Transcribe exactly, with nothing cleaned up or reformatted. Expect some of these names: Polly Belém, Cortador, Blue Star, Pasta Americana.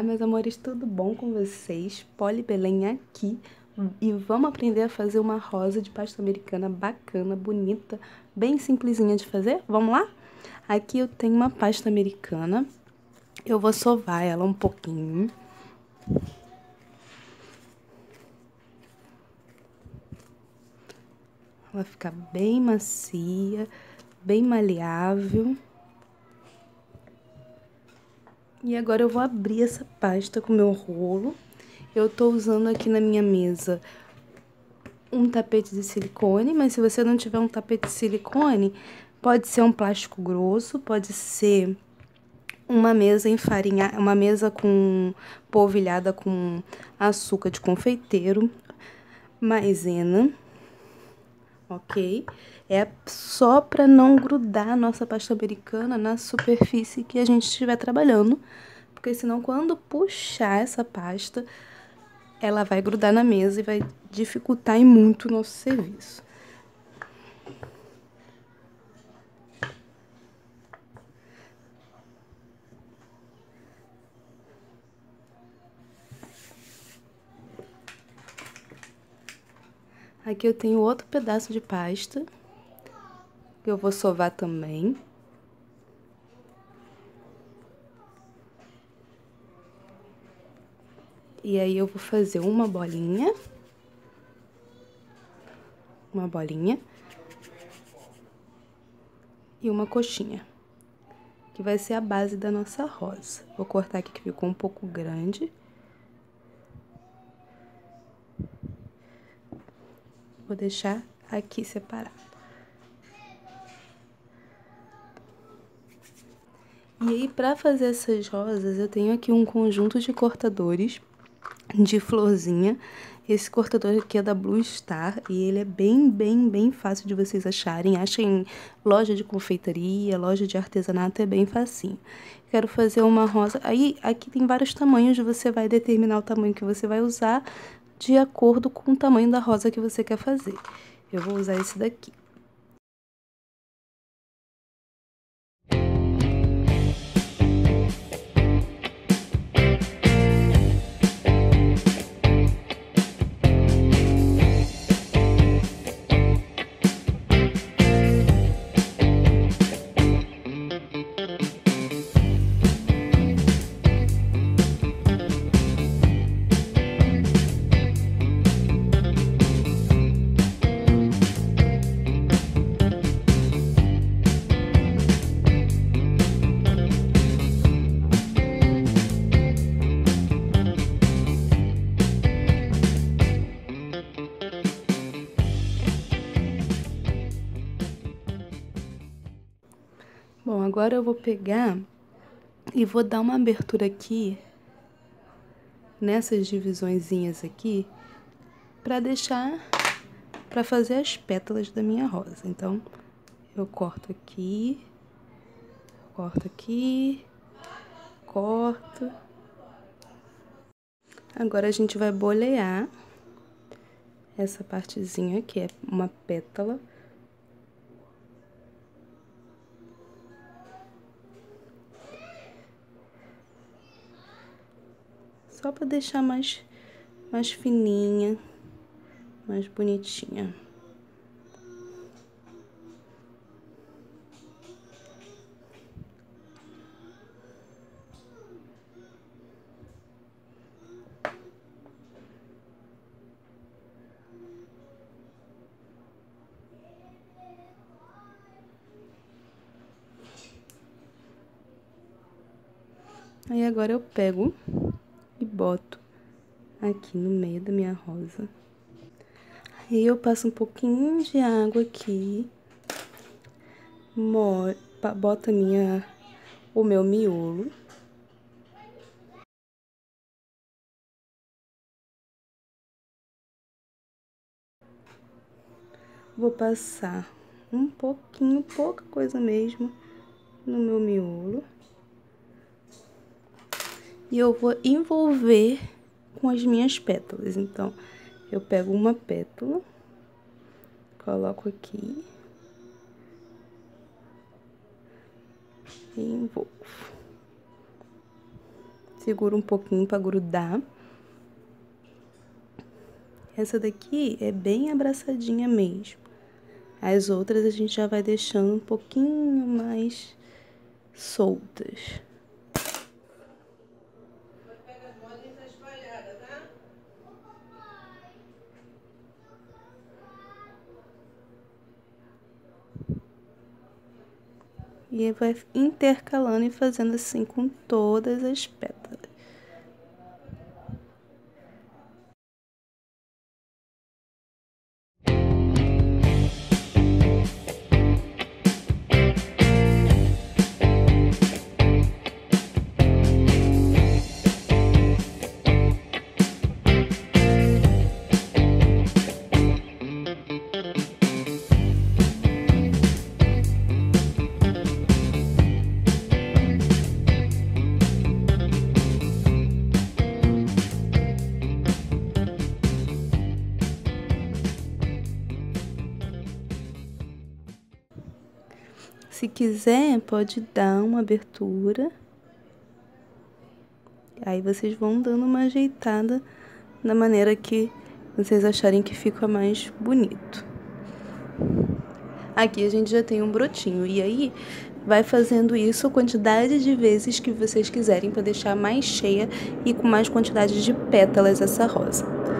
Olá, meus amores, tudo bom com vocês? Polly Belém aqui e vamos aprender a fazer uma rosa de pasta americana bacana, bonita, bem simplesinha de fazer. Vamos lá? Aqui eu tenho uma pasta americana, eu vou sovar ela um pouquinho. Ela fica bem macia, bem maleável. E agora eu vou abrir essa pasta com o meu rolo. Eu tô usando aqui na minha mesa um tapete de silicone, mas se você não tiver um tapete de silicone, pode ser um plástico grosso, pode ser uma mesa enfarinhada, uma mesa com polvilhada com açúcar de confeiteiro, maisena, ok? É só para não grudar a nossa pasta americana na superfície que a gente estiver trabalhando, porque senão quando puxar essa pasta, ela vai grudar na mesa e vai dificultar e muito o nosso serviço. Aqui eu tenho outro pedaço de pasta, que eu vou sovar também. E aí eu vou fazer uma bolinha. Uma bolinha. E uma coxinha, que vai ser a base da nossa rosa. Vou cortar aqui que ficou um pouco grande. Vou deixar aqui separado. E aí, para fazer essas rosas, eu tenho aqui um conjunto de cortadores de florzinha. Esse cortador aqui é da Blue Star e ele é bem, bem, bem fácil de vocês acharem. Achem em loja de confeitaria, loja de artesanato, é bem facinho. Quero fazer uma rosa. Aí, aqui tem vários tamanhos, você vai determinar o tamanho que você vai usar de acordo com o tamanho da rosa que você quer fazer. Eu vou usar esse daqui. Bom, agora eu vou pegar e vou dar uma abertura aqui, nessas divisõezinhas aqui, pra deixar, pra fazer as pétalas da minha rosa. Então, eu corto aqui, corto aqui, corto. Agora a gente vai bolear essa partezinha que é uma pétala. Só para deixar mais, mais fininha, mais bonitinha. Aí agora eu pego e boto aqui no meio da minha rosa. Aí eu passo um pouquinho de água aqui, molho, boto a minha, o meu miolo. Vou passar um pouquinho, pouca coisa mesmo, no meu miolo. E eu vou envolver com as minhas pétalas. Então, eu pego uma pétala, coloco aqui e envolvo. seguro um pouquinho pra grudar. Essa daqui é bem abraçadinha mesmo. As outras a gente já vai deixando um pouquinho mais soltas. E vai intercalando e fazendo assim com todas as pétalas. Se quiser, pode dar uma abertura. Aí vocês vão dando uma ajeitada da maneira que vocês acharem que fica mais bonito. Aqui a gente já tem um brotinho. E aí, vai fazendo isso a quantidade de vezes que vocês quiserem para deixar mais cheia e com mais quantidade de pétalas essa rosa.